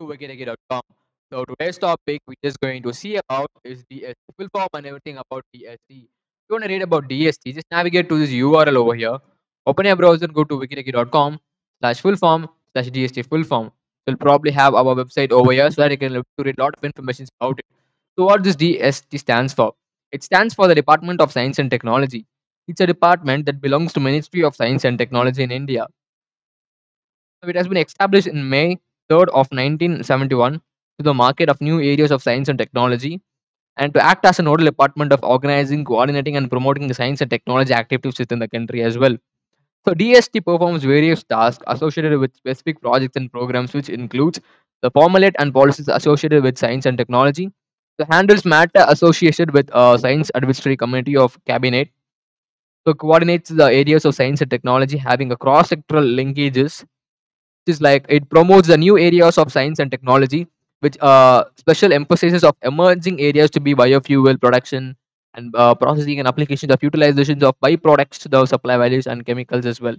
to wikideki.com. So today's topic we're just going to see about is DST full form and everything about DST. If you want to read about DST, just navigate to this URL over here. Open your browser, go to wikideki.com/fullform/DST full form. We'll probably have our website over here so that you can look to read a lot of information about it. So what this DST stands for? It stands for the Department of Science and Technology. It's a department that belongs to Ministry of Science and Technology in India. So it has been established in May 3rd of 1971 to the market of new areas of science and technology and to act as a nodal department of organizing, coordinating and promoting the science and technology activities within the country as well. So DST performs various tasks associated with specific projects and programs, which includes the formulate and policies associated with science and technology, the handles matter associated with Science Advisory Committee of Cabinet, so coordinates the areas of science and technology having a cross-sectoral linkages, which is like it promotes the new areas of science and technology, which special emphasis of emerging areas to be biofuel production and processing and applications of utilizations of byproducts to the supply values and chemicals as well.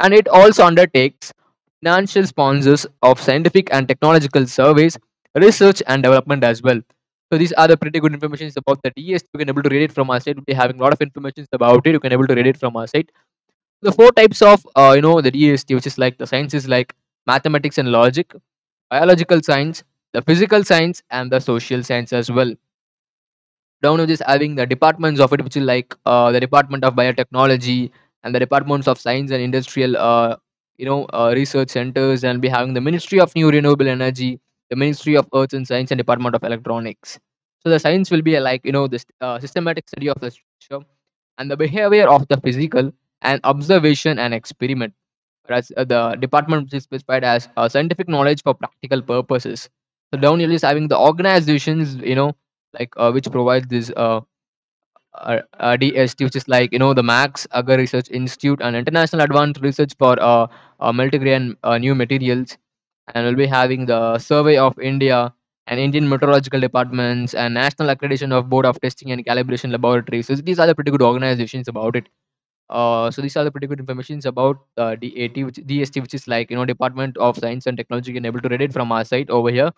And it also undertakes financial sponsors of scientific and technological surveys, research and development as well. So these are the pretty good information about the DST. You can able to read it from our site. We'll be having a lot of information about it. You can able to read it from our site. The four types of the DST, which is like the sciences like mathematics and logic, biological science, the physical science and the social science as well. Down with this having the departments of it, which is like the Department of Biotechnology and the Departments of Science and Industrial Research Centers, and be having the Ministry of New Renewable Energy, the Ministry of Earth and Science and Department of Electronics. So the science will be like this systematic study of the structure and the behavior of the physical and observation and experiment, whereas the department is specified as scientific knowledge for practical purposes. So down here is having the organizations which provides this DST, which is like the Max Agar Research Institute and International Advanced Research for Multigrain New Materials, and we'll be having the Survey of India and Indian Meteorological Departments and National Accreditation Board of Testing and Calibration Laboratories. So these are the pretty good organizations about it. So these are the pretty good informations about DST, which is like Department of Science and Technology. You can able to read it from our site over here.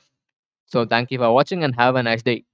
So thank you for watching and have a nice day.